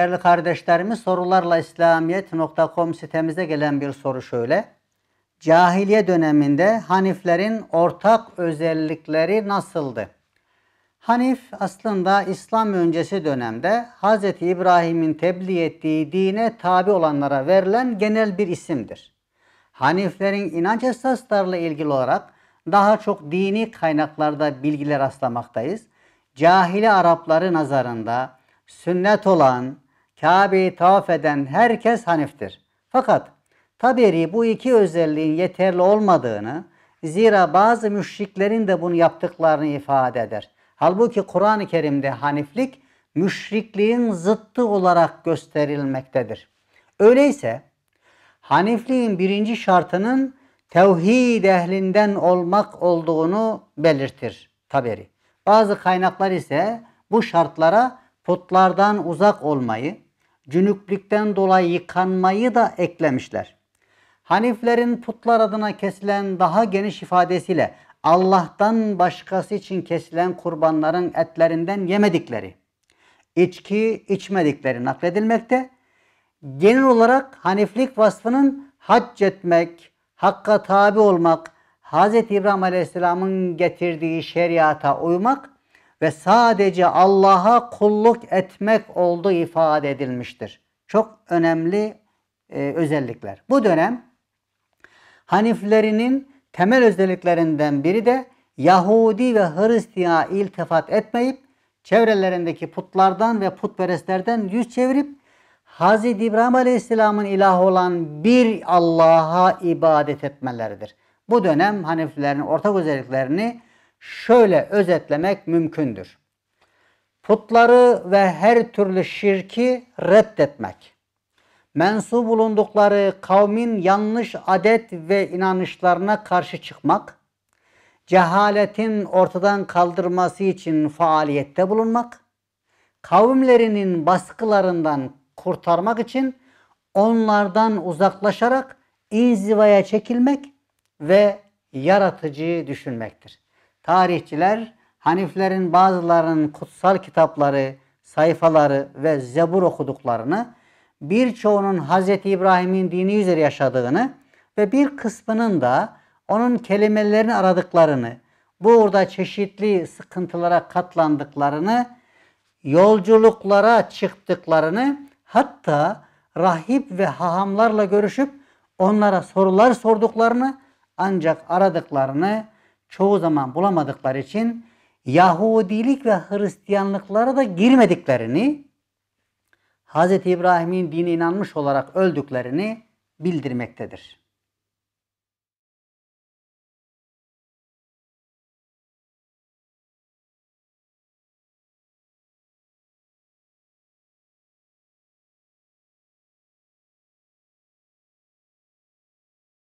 Değerli kardeşlerimiz, sorularla İslamiyet.com sitemize gelen bir soru şöyle. Cahiliye döneminde Haniflerin ortak özellikleri nasıldı? Hanif aslında İslam öncesi dönemde Hz. İbrahim'in tebliğ ettiği dine tabi olanlara verilen genel bir isimdir. Haniflerin inanç esaslarıyla ilgili olarak daha çok dini kaynaklarda bilgiler rastlamaktayız. Cahili Arapları nazarında sünnet olan, Kabe'yi tavaf eden herkes Hanif'tir. Fakat Taberi bu iki özelliğin yeterli olmadığını, zira bazı müşriklerin de bunu yaptıklarını ifade eder. Halbuki Kur'an-ı Kerim'de Haniflik müşrikliğin zıttı olarak gösterilmektedir. Öyleyse Hanifliğin birinci şartının tevhid ehlinden olmak olduğunu belirtir Taberi. Bazı kaynaklar ise bu şartlara putlardan uzak olmayı, cünüplükten dolayı yıkanmayı da eklemişler. Haniflerin putlar adına kesilen daha geniş ifadesiyle Allah'tan başkası için kesilen kurbanların etlerinden yemedikleri, içki içmedikleri nakledilmekte. Genel olarak Haniflik vasfının hac etmek, hakka tabi olmak, Hz. İbrahim Aleyhisselam'ın getirdiği şeriata uymak ve sadece Allah'a kulluk etmek olduğu ifade edilmiştir. Çok önemli özellikler. Bu dönem Haniflerinin temel özelliklerinden biri de Yahudi ve Hristiyan'a iltifat etmeyip çevrelerindeki putlardan ve putperestlerden yüz çevirip Hz. İbrahim Aleyhisselam'ın ilahı olan bir Allah'a ibadet etmeleridir. Bu dönem Haniflerin ortak özelliklerini şöyle özetlemek mümkündür. Putları ve her türlü şirki reddetmek. Mensup bulundukları kavmin yanlış adet ve inanışlarına karşı çıkmak. Cehaletin ortadan kaldırması için faaliyette bulunmak. Kavimlerinin baskılarından kurtarmak için onlardan uzaklaşarak inzivaya çekilmek ve yaratıcı düşünmektir. Tarihçiler Haniflerin bazılarının kutsal kitapları, sayfaları ve Zebur okuduklarını, birçoğunun Hz. İbrahim'in dini üzere yaşadığını ve bir kısmının da onun kelimelerini aradıklarını, burada çeşitli sıkıntılara katlandıklarını, yolculuklara çıktıklarını, hatta rahip ve hahamlarla görüşüp onlara sorular sorduklarını, ancak aradıklarını çoğu zaman bulamadıkları için Yahudilik ve Hristiyanlıklara da girmediklerini, Hz. İbrahim'in dine inanmış olarak öldüklerini bildirmektedir.